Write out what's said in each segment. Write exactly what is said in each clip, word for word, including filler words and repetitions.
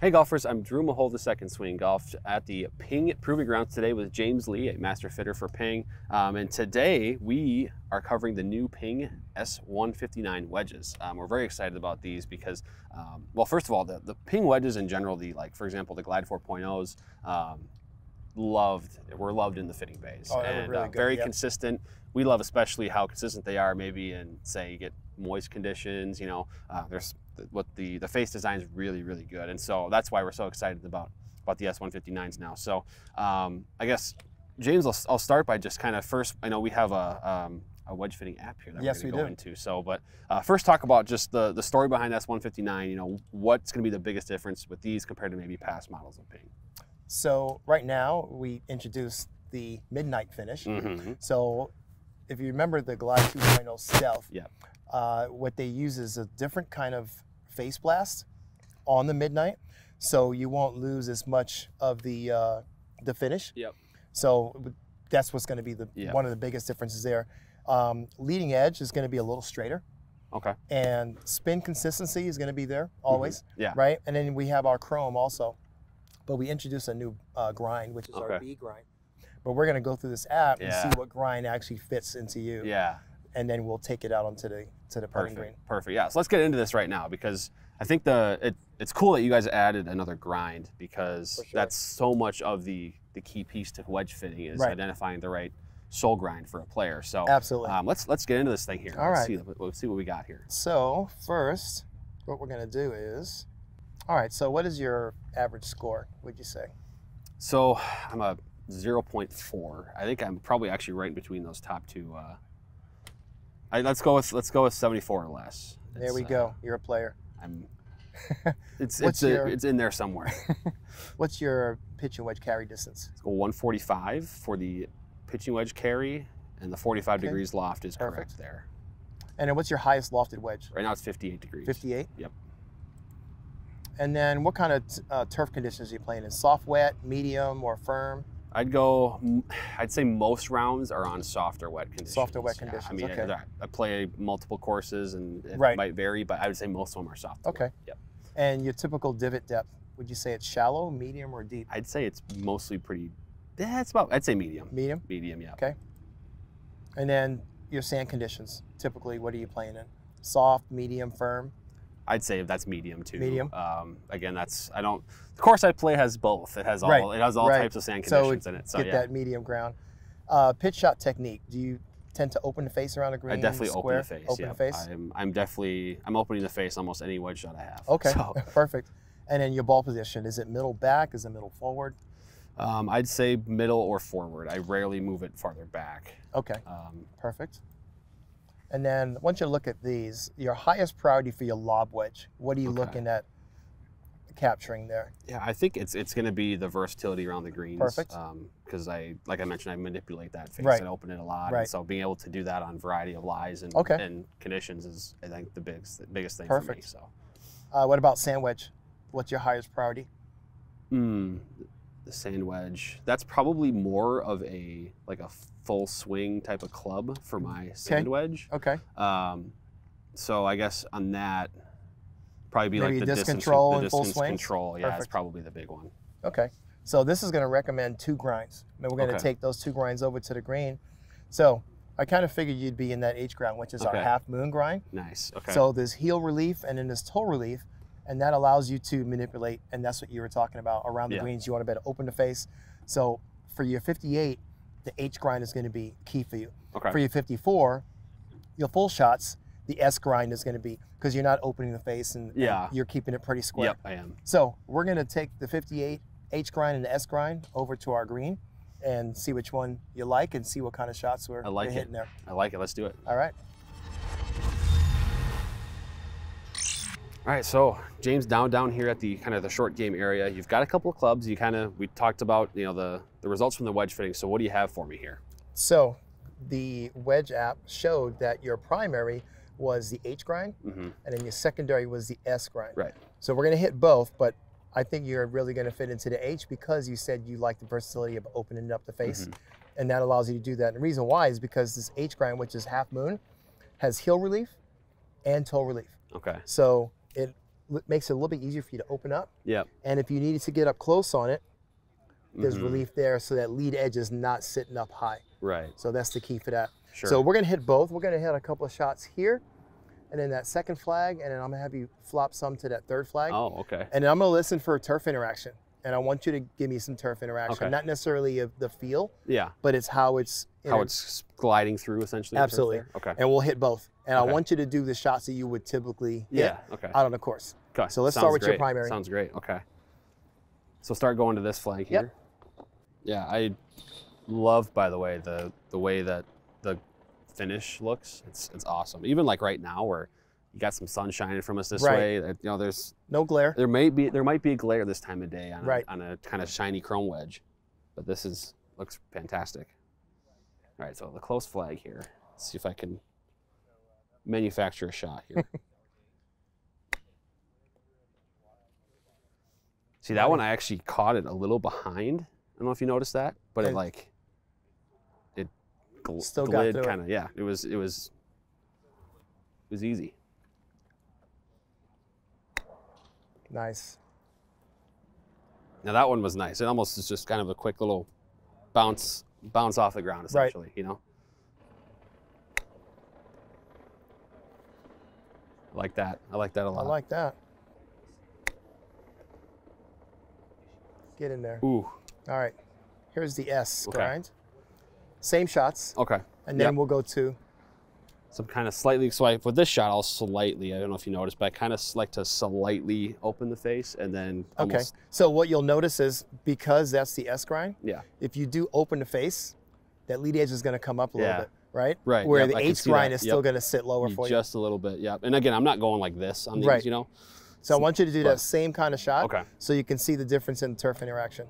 Hey golfers, I'm Drew Mahowald, the Second Swing Golf at the Ping Proving Grounds today with James Lee, a master fitter for Ping. Um, and today we are covering the new Ping S one fifty-nine wedges. Um, we're very excited about these because, um, well, first of all, the, the Ping wedges in general, the like, for example, the Glide four point ohs, um, loved, were loved in the fitting bays. Oh, and really uh, very yep. consistent. We love especially how consistent they are, maybe in, say, you get moist conditions, you know, uh, there's what the the face design is really really good, and so that's why we're so excited about about the S one fifty-nines now. So um I guess, James, I'll, I'll start by just kind of first, I know we have a um a wedge fitting app here that yes, we're going to we go do. into so but uh first talk about just the the story behind S one fifty-nine. You know, what's going to be the biggest difference with these compared to maybe past models of Ping? So right now we introduced the midnight finish. Mm-hmm. So if you remember the Glide two point oh Stealth, yeah uh what they use is a different kind of face blast on the midnight, so you won't lose as much of the uh, the finish. Yep. So that's what's going to be the yep. one of the biggest differences there. Um, leading edge is going to be a little straighter. Okay. And spin consistency is going to be there always. Mm-hmm. Yeah. Right. And then we have our chrome also, but we introduced a new uh, grind, which is okay. our B grind. But we're going to go through this app yeah. and see what grind actually fits into you. Yeah. And then we'll take it out onto the to the putting green. Perfect. Yeah. So let's get into this right now, because I think the it, it's cool that you guys added another grind, because sure. that's so much of the the key piece to wedge fitting is right. identifying the right sole grind for a player. So absolutely. Um, let's let's get into this thing here. All let's right. See, let's see what we got here. So first, what we're gonna do is, all right. So what is your average score? Would you say? So I'm a zero point four. I think I'm probably actually right in between those top two. Uh, I, let's go with let's go with seventy-four or less. It's, there we go. Uh, You're a player. I'm. It's it's your, a, it's in there somewhere. What's your pitching wedge carry distance? Let's go one forty-five for the pitching wedge carry, and the forty-five okay. degrees loft is Perfect. correct there. And then what's your highest lofted wedge? Right now it's fifty-eight degrees. fifty-eight. Yep. And then what kind of uh, turf conditions are you playing in? Soft, wet, medium, or firm? I'd go, I'd say most rounds are on soft or wet conditions. Soft or wet yeah, conditions, I mean, okay. I, I play multiple courses and it right. might vary, but I would say most of them are soft. Okay. Wet. Yep. And your typical divot depth, would you say it's shallow, medium, or deep? I'd say it's mostly pretty, that's about, I'd say medium. Medium? Medium, yeah. Okay. And then your sand conditions, typically what are you playing in? Soft, medium, firm? I'd say that's medium too. Medium. Um, again, that's I don't. The course I play has both. It has all. Right. It has all right. types of sand conditions so in it. So get yeah. that medium ground. Uh, pitch shot technique. Do you tend to open the face around a green? I definitely square? open the face. Open yep. the face. I'm, I'm definitely. I'm opening the face almost any wedge shot I have. Okay. So. Perfect. And then your ball position. Is it middle back? Is it middle forward? Um, I'd say middle or forward. I rarely move it farther back. Okay. Um, Perfect. And then once you look at these, your highest priority for your lob wedge, what are you okay. looking at capturing there? Yeah, I think it's it's going to be the versatility around the greens. Perfect. Because um, I, like I mentioned, I manipulate that face right. and open it a lot. Right. And so being able to do that on a variety of lies and, okay. and conditions is, I think, the biggest the biggest thing Perfect. for me. So, uh, what about sand wedge? What's your highest priority? Hmm. The sand wedge, that's probably more of a like a full swing type of club for my sand okay. wedge. Okay. Um, so I guess on that, probably be Maybe like the distance control, the and distance full control. Yeah, Perfect. That's probably the big one. Okay. So this is going to recommend two grinds, and we're going to okay. take those two grinds over to the green. So I kind of figured you'd be in that H grind, which is okay. our half moon grind. Nice. Okay. So there's heel relief and then there's toe relief. And that allows you to manipulate, and that's what you were talking about around the yeah. greens. You want to be able to open the face. So for your fifty-eight, the H grind is going to be key for you. Okay. For your fifty-four, your full shots, the S grind is going to be, because you're not opening the face and, yeah. and you're keeping it pretty square. Yep, I am. So we're going to take the fifty-eight H grind and the S grind over to our green and see which one you like and see what kind of shots we're, I like we're hitting there. I like it. Let's do it. All right. All right, so James, down down here at the kind of the short game area, you've got a couple of clubs. You kind of, we talked about, you know, the, the results from the wedge fitting. So what do you have for me here? So the wedge app showed that your primary was the H grind, mm-hmm. and then your secondary was the S grind. Right. So we're going to hit both, but I think you're really going to fit into the H because you said you like the versatility of opening up the face, mm-hmm. and that allows you to do that. And the reason why is because this H grind, which is half moon, has heel relief and toe relief. Okay. So it makes it a little bit easier for you to open up. Yeah. And if you needed to get up close on it, there's mm-hmm. relief there so that lead edge is not sitting up high. Right. So that's the key for that. Sure. So we're gonna hit both. We're gonna hit a couple of shots here, and then that second flag, and then I'm gonna have you flop some to that third flag. Oh, okay. And then I'm gonna listen for turf interaction. And I want you to give me some turf interaction. Okay. Not necessarily of the feel, yeah, but it's how it's how it's gliding through essentially. Absolutely. Okay. And we'll hit both. And okay. I want you to do the shots that you would typically hit yeah. okay. out on the course. Okay. So let's Sounds start with great. your primary. Sounds great. Okay. So start going to this flag here. Yep. Yeah, I love, by the way, the the way that the finish looks. It's it's awesome. Even like right now where you got some sun shining from us this right. way. You know, there's no glare. There may be there might be a glare this time of day on, right. a, on a kind of shiny chrome wedge, but this is looks fantastic. All right, so the close flag here. Let's see if I can manufacture a shot here. See that one? I actually caught it a little behind. I don't know if you noticed that, but it like it gl Still glid kind of. Yeah, it was it was it was easy. Nice. Now that one was nice. It almost is just kind of a quick little bounce, bounce off the ground essentially, right. you know? I like that. I like that a lot. I like that. Get in there. Ooh. All right. Here's the S okay. grind. Same shots. Okay. And then yep. we'll go to some kind of slightly, so I, with this shot, I'll slightly, I don't know if you noticed, but I kind of like to slightly open the face and then almost. Okay, so what you'll notice is because that's the S grind, yeah. if you do open the face, that lead edge is gonna come up a yeah. little bit, right? Right. Where yep, the H grind is yep. still gonna sit lower you for you. Just a little bit, yeah. And again, I'm not going like this on these, right. you know? So, so I want you to do but, that same kind of shot okay. so you can see the difference in turf interaction.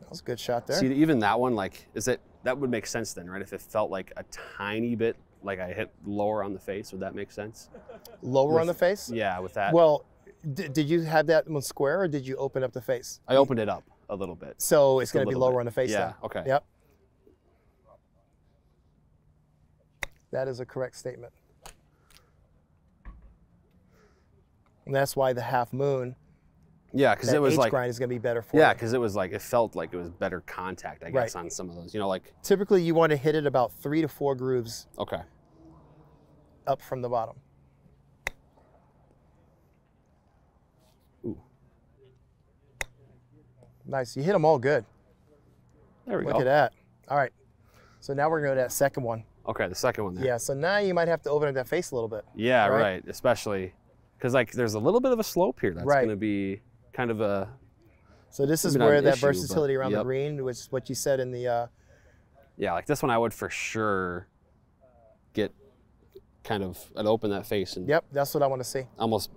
That was a good shot there. See, even that one, like, is it, that would make sense then, right? If it felt like a tiny bit, like I hit lower on the face, would that make sense? Lower with, on the face? Yeah, with that. Well, did, did you have that one square or did you open up the face? I opened it up a little bit. So it's going to be lower bit. on the face yeah, then? Yeah, okay. Yep. That is a correct statement. And that's why the half moon. Yeah, because it was H like grind is gonna be better for. Yeah, because it was like it felt like it was better contact, I guess, right. on some of those. You know, like typically you want to hit it about three to four grooves. Okay. Up from the bottom. Ooh. Nice. You hit them all good. There we Look go. Look at that. All right. So now we're gonna go to that second one. Okay, the second one. There. Yeah. So now you might have to open up that face a little bit. Yeah. Right. right. Especially because like there's a little bit of a slope here that's right. gonna be. Kind of a. So this is where that issue, versatility but, around yep. the green, which is what you said in the. Uh, yeah, like this one, I would for sure get kind of an open that face and. Yep, that's what I want to see. Almost,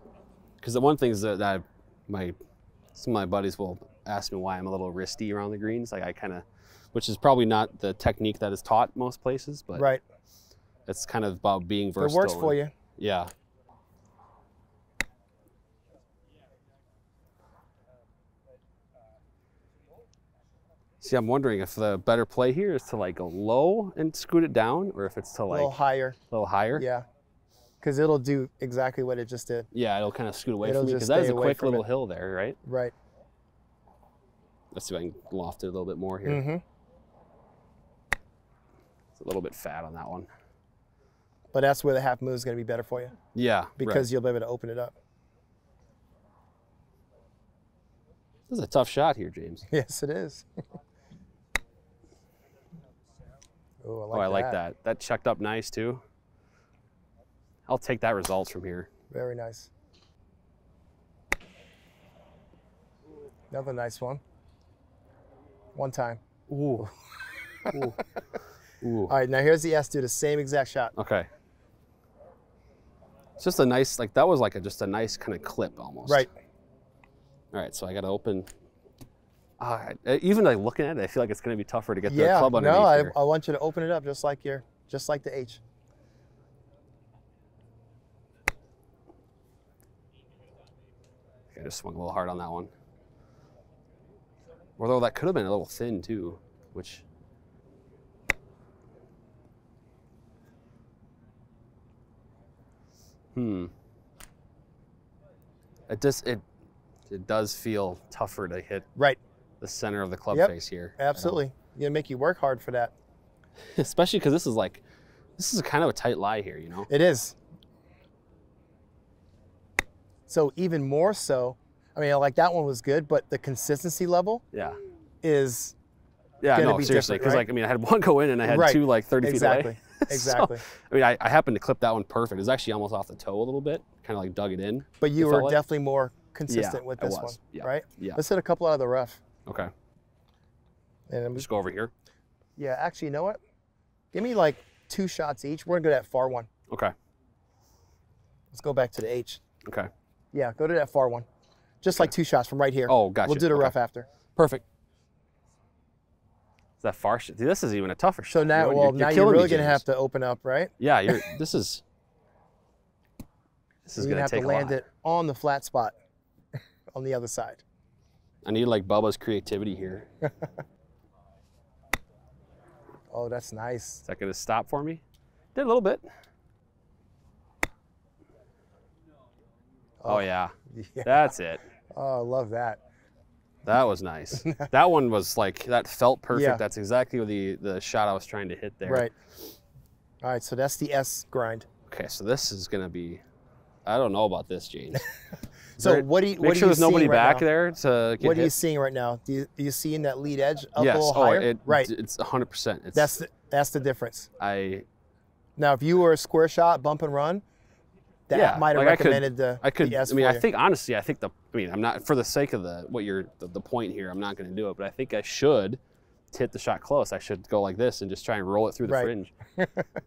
because the one thing is that, that I, my some of my buddies will ask me why I'm a little wristy around the greens, like I kind of, which is probably not the technique that is taught most places, but. Right. It's kind of about being versatile. It works for and, you. Yeah. See, I'm wondering if the better play here is to like go low and scoot it down, or if it's to like a little higher. A little higher. Yeah, because it'll do exactly what it just did. Yeah, it'll kind of scoot away it'll from me because that is a quick little it. hill there, right? Right. Let's see if I can loft it a little bit more here. Mm-hmm. It's a little bit fat on that one. But that's where the half moon is going to be better for you. Yeah, because right. you'll be able to open it up. This is a tough shot here, James. Yes, it is. Ooh, I like oh, I that. like that. That checked up nice too. I'll take that result from here. Very nice. Another nice one. One time. Ooh. Ooh. Ooh. All right, now here's the S, do the same exact shot. Okay. It's just a nice, like that was like a, just a nice kind of clip almost. Right. All right, so I got to open. Uh, even like looking at it, I feel like it's going to be tougher to get yeah, the club underneath. Yeah, no, I, here. I want you to open it up just like your, just like the H. I just swung a little hard on that one. Although that could have been a little thin too, which. Hmm. It just it it does feel tougher to hit right the center of the club yep. face here. Absolutely, it's gonna make you work hard for that. Especially because this is like this is kind of a tight lie here, you know. It is. So even more so, I mean, like that one was good, but the consistency level, yeah, is yeah, no, be seriously, because right? like I mean, I had one go in and I had right. two like thirty exactly. feet away. Exactly. So, I mean, I, I happened to clip that one perfect. It was actually almost off the toe a little bit, kind of like dug it in. But you were like. definitely more consistent yeah, with this one, yeah. right? Yeah. Let's hit a couple out of the rough. Okay. And we, just go over here. Yeah, actually, you know what? Give me like two shots each. We're gonna go to that far one. Okay. Let's go back to the H. Okay. Yeah, go to that far one. Just okay. like two shots from right here. Oh, gotcha. We'll do the okay. rough after. Perfect. That far shot. This is even a tougher shot. So now, well, now you're really gonna have to open up, right? Yeah, you're. This is. This is gonna take a lot. You're gonna have to land it on the flat spot, on the other side. I need like Bubba's creativity here. Oh, that's nice. Is that gonna stop for me? Did a little bit. Oh, oh yeah. yeah, that's it. Oh, I love that. That was nice. That one was like, that felt perfect. Yeah. That's exactly the, the shot I was trying to hit there. Right. All right, so that's the S grind. Okay, so this is gonna be, I don't know about this, James. So there, what do you, make what sure there's nobody right back now? there to get What hit? Are you seeing right now? Do you, do you see in that lead edge up yes. a little oh, higher? It, right. It's one hundred percent. It's, that's, the, that's the difference. I. Now, if you were a square shot, bump and run, that yeah, might have like recommended I could, the, I could, the S I mean, I think, honestly, I think the, I mean, I'm not, for the sake of the, what you're, the, the point here, I'm not going to do it, but I think I should hit the shot close. I should go like this and just try and roll it through the right. fringe.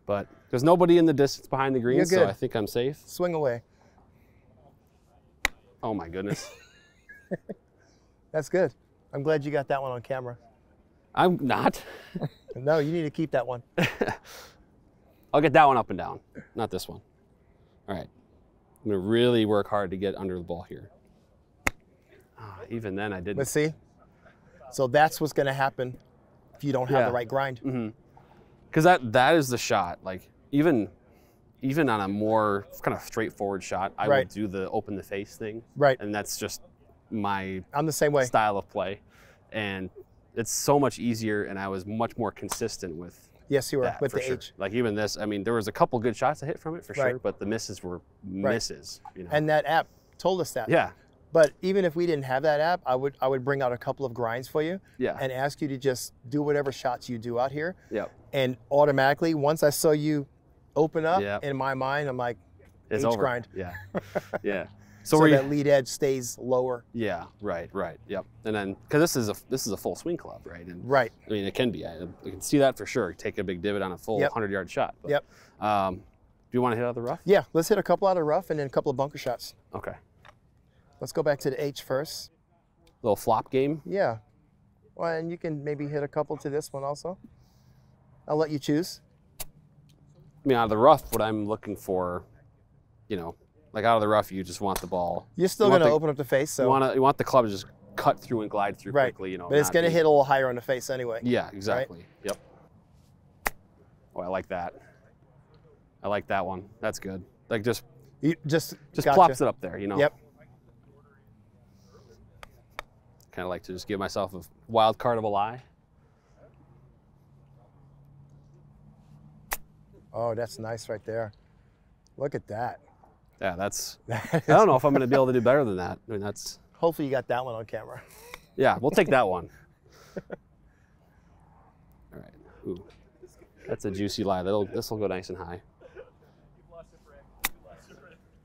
But there's nobody in the distance behind the green, so I think I'm safe. Swing away. Oh my goodness. That's good. I'm glad you got that one on camera. I'm not. No, you need to keep that one. I'll get that one up and down, not this one. All right, I'm gonna really work hard to get under the ball here. Oh, even then I didn't. Let's see. So that's what's gonna happen if you don't have yeah. the right grind. Mm-hmm. Cause that, that is the shot. Like even, even on a more kind of straightforward shot, I right. would do the open the face thing. Right. And that's just my I'm the same way. style of play. And it's so much easier and I was much more consistent with Yes, you were that, with the sure. H. Like even this, I mean, there was a couple good shots I hit from it for right. sure, but the misses were right. misses. You know? And that app told us that. Yeah. But even if we didn't have that app, I would I would bring out a couple of grinds for you. Yeah. And ask you to just do whatever shots you do out here. Yeah. And automatically, once I saw you open up yep. in my mind, I'm like, it's H over. grind. Yeah. Yeah. So, so where that you... lead edge stays lower. Yeah, right, right, yep. And then, because this is a this is a full swing club, right? And, right. I mean, it can be. I, I can see that for sure. Take a big divot on a full yep. hundred yard shot. But, yep. Um, do you want to hit out of the rough? Yeah, let's hit a couple out of the rough and then a couple of bunker shots. Okay. Let's go back to the H first. Little flop game. Yeah. Well, and you can maybe hit a couple to this one also. I'll let you choose. I mean, out of the rough, what I'm looking for, you know, like out of the rough, you just want the ball. You're still you going to open up the face. So you, wanna, you want the club to just cut through and glide through right. quickly. You know, but it's going to hit a little higher on the face anyway. Yeah, exactly. Right? Yep. Oh, I like that. I like that one. That's good. Like just, you just, just gotcha. plops it up there, you know? Yep. Kind of like to just give myself a wild card of a lie. Oh, that's nice right there. Look at that. Yeah, that's, I don't know if I'm going to be able to do better than that. I mean, that's. Hopefully you got that one on camera. Yeah, we'll take that one. All right, ooh, that's a juicy lie. That'll, this'll go nice and high.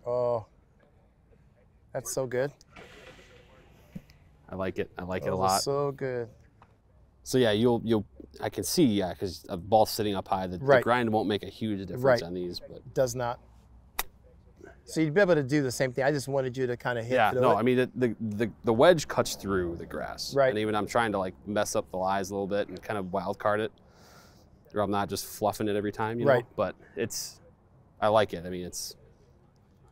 Oh, that's so good. I like it. I like oh, it a lot. So good. So yeah, you'll, you'll, I can see, yeah, because the ball's sitting up high. The, right. the grind won't make a huge difference right. on these, but. Does not. So you'd be able to do the same thing. I just wanted you to kind of hit. Yeah, no, it. I mean, the, the, the, the wedge cuts through the grass. Right. And even I'm trying to like mess up the lies a little bit and kind of wild card it. Or I'm not just fluffing it every time, you right. know? But it's, I like it. I mean, it's,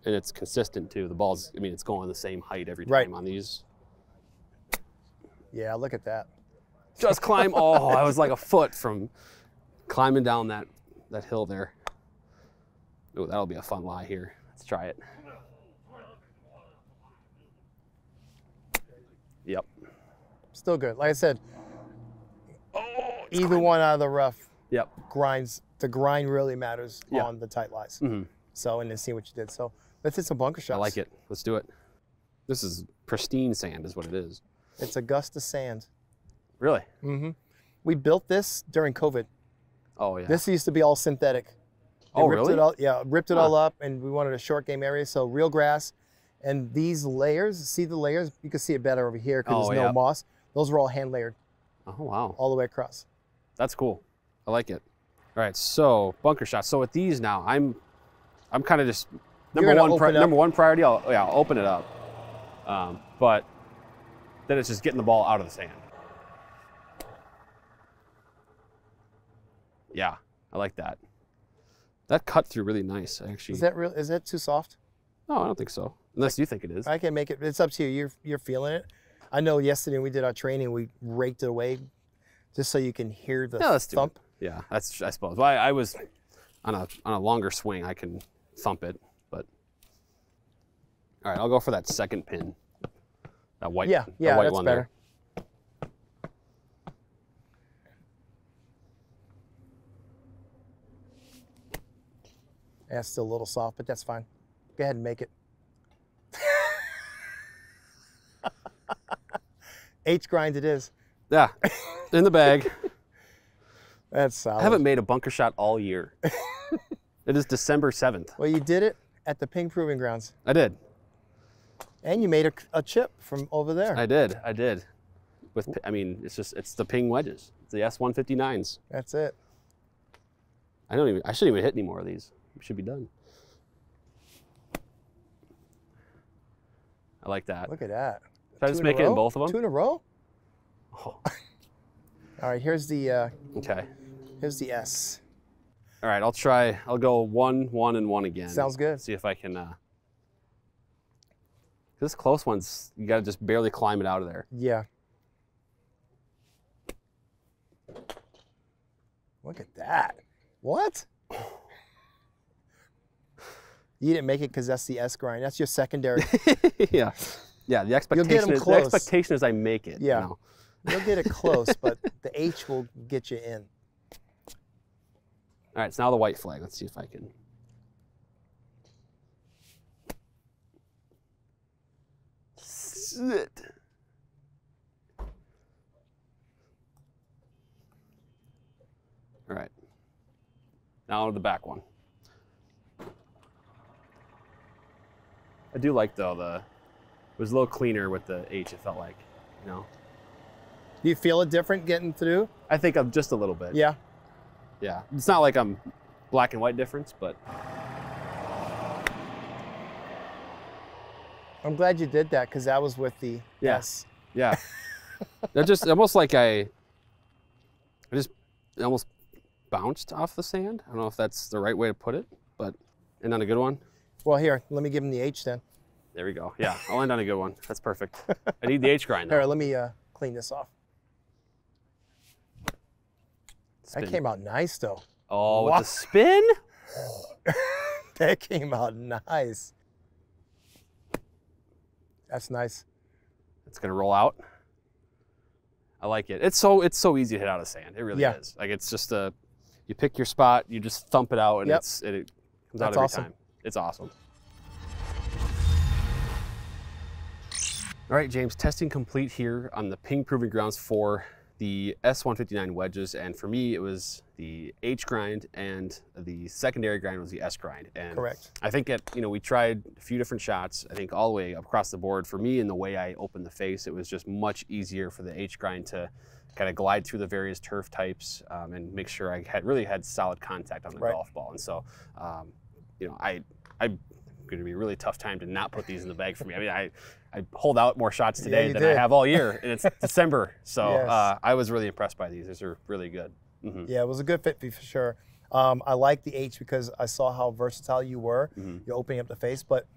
and it's consistent too. The ball's, I mean, it's going the same height every time right. on these. Yeah, look at that. Just climb, oh, I was like a foot from climbing down that, that hill there. Oh, that'll be a fun lie here. Let's try it. Yep. Still good. Like I said, oh, either clean. one out of the rough yep. grinds, the grind really matters yep. on the tight lies. Mm-hmm. So, and then see what you did. So let's hit some bunker shots. I like it. Let's do it. This is pristine sand is what it is. It's Augusta sand. Really? Mm-hmm. We built this during COVID. Oh, yeah. This used to be all synthetic. They oh, ripped really? It all, yeah, ripped it huh. all up, and we wanted a short game area, so real grass. And these layers, see the layers? You can see it better over here because oh, there's no yeah. moss. Those were all hand layered. Oh, wow. All the way across. That's cool. I like it. All right, so bunker shots. So with these now, I'm I'm kind of just, number one, pri number one priority, I'll, yeah, I'll open it up. Um, but then it's just getting the ball out of the sand. Yeah, I like that. That cut through really nice, actually. Is that real? Is that too soft? No, I don't think so. Unless you think it is. I can make it. It's up to you. You're you're feeling it. I know. Yesterday when we did our training, we raked it away, just so you can hear the no, let's thump. Do it. Yeah, that's I suppose. Well, I, I was on a on a longer swing. I can thump it, but all right, I'll go for that second pin. That white. Yeah, yeah, that white that's one better. There. That's still a little soft, but that's fine. Go ahead and make it. H grind it is. Yeah, in the bag. That's solid. I haven't made a bunker shot all year. It is December seventh. Well, you did it at the Ping Proving Grounds. I did. And you made a, a chip from over there. I did, I did. With, I mean, it's just, it's the Ping wedges. It's the S one fifty-nines. That's it. I don't even, I shouldn't even hit any more of these. Should be done. I like that. Look at that. Should I just make it in both of them? Two in a row? Oh. All right, here's the uh, okay. Here's the S. All right, I'll try. I'll go one, one, and one again. Sounds good. See if I can. Uh, this close one's you got to just barely climb it out of there. Yeah. Look at that. What? You didn't make it because that's the S grind. That's your secondary. yeah, yeah. The expectation, You'll get them is, close. The expectation is I make it. Yeah, no. You'll get it close, but the H will get you in. All right, it's so now the white flag. Let's see if I can. Sit. All right. Now to the back one. I do like though the it was a little cleaner with the H. It felt like, you know. Do you feel it different getting through? I think I'm just a little bit. Yeah. Yeah. It's not like I'm black and white difference, but. I'm glad you did that because that was with the yes. Yeah. yeah. They're just almost like I. I just almost bounced off the sand. I don't know if that's the right way to put it, but and not a good one. Well, here, let me give him the H then. There we go. Yeah, I'll end on a good one. That's perfect. I need the H grind. All right, let me uh, clean this off. Spin. That came out nice, though. Oh, wow. With the spin? That came out nice. That's nice. It's gonna roll out. I like it. It's so it's so easy to hit out of sand. It really yeah. is. Like it's just a, you pick your spot, you just thump it out, and yep. it's it, it comes That's out every awesome. Time. It's awesome. All right, James, testing complete here on the Ping Proving Grounds for the S one fifty-nine wedges. And for me, it was the H grind and the secondary grind was the S grind. And correct. I think that, you know, we tried a few different shots, I think all the way across the board. For me, in the way I opened the face, it was just much easier for the H grind to kind of glide through the various turf types um, and make sure I had really had solid contact on the right. golf ball. And so, um, you know, I, I'm gonna be a really tough time to not put these in the bag for me. I mean, I, I hold out more shots today yeah, than did. I have all year, and it's December. So yes. uh, I was really impressed by these. These are really good. Mm-hmm. Yeah, it was a good fit for sure. Um, I like the H because I saw how versatile you were. Mm-hmm. You're opening up the face, but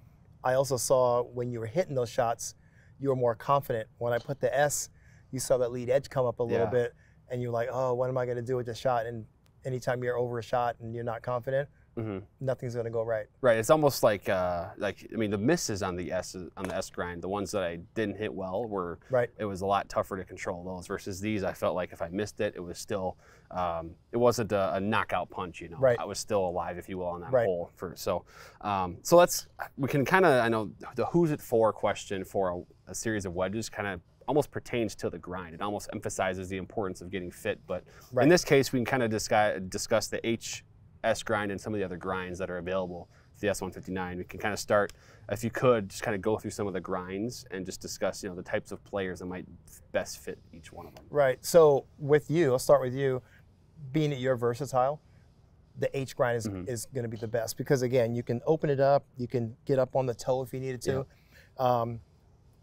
I also saw when you were hitting those shots, you were more confident. When I put the S, you saw that lead edge come up a little yeah. bit, and you're like, oh, what am I gonna do with this shot? And anytime you're over a shot and you're not confident, mm-hmm. nothing's going to go right. Right. It's almost like uh, like I mean the misses on the S on the S grind, the ones that I didn't hit well were right. It was a lot tougher to control those versus these. I felt like if I missed it, it was still um, it wasn't a, a knockout punch. You know, right. I was still alive, if you will, on that right. hole. For so um, so let's we can kind of I know the who's it for question for a, a series of wedges kind of almost pertains to the grind. It almost emphasizes the importance of getting fit. But right. in this case, we can kind of discuss discuss the H. S grind and some of the other grinds that are available for the S one fifty-nine. We can kind of start, if you could, just kind of go through some of the grinds and just discuss, you know, the types of players that might best fit each one of them. Right, so with you, I'll start with you, being that you're versatile, the H grind is, mm-hmm. is gonna be the best because again, you can open it up, you can get up on the toe if you needed to. Yeah. Um,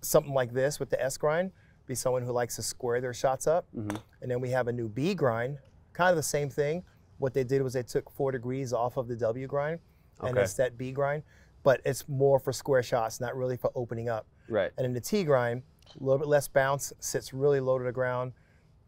something like this with the S grind, be someone who likes to square their shots up. Mm-hmm. And then we have a new B grind, kind of the same thing. What they did was they took four degrees off of the W grind, and okay. it's that B grind, but it's more for square shots, not really for opening up. Right. And in the T grind, a little bit less bounce, sits really low to the ground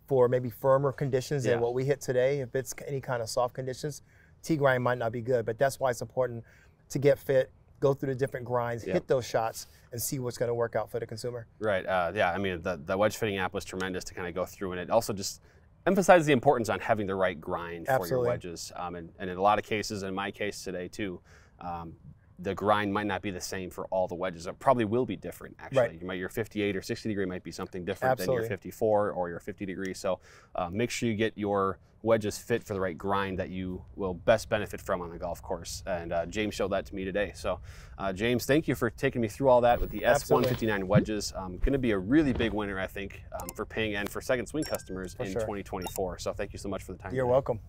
for maybe firmer conditions yeah. than what we hit today. If it's any kind of soft conditions, T grind might not be good, but that's why it's important to get fit, go through the different grinds, yeah. hit those shots, and see what's gonna work out for the consumer. Right, uh, yeah, I mean, the, the wedge fitting app was tremendous to kind of go through, and it also just, emphasize the importance on having the right grind Absolutely. For your wedges. Um, and, and in a lot of cases, in my case today too, um, the grind might not be the same for all the wedges. It probably will be different actually. Right. You might, your fifty-eight or sixty degree might be something different Absolutely. Than your fifty-four or your fifty degree. So uh, make sure you get your wedges fit for the right grind that you will best benefit from on the golf course. And uh, James showed that to me today. So uh, James, thank you for taking me through all that with the Absolutely. S one fifty-nine wedges. Um, gonna be a really big winner, I think, um, for Ping and for Second Swing customers for in sure. twenty twenty-four. So thank you so much for the time. You're today. Welcome.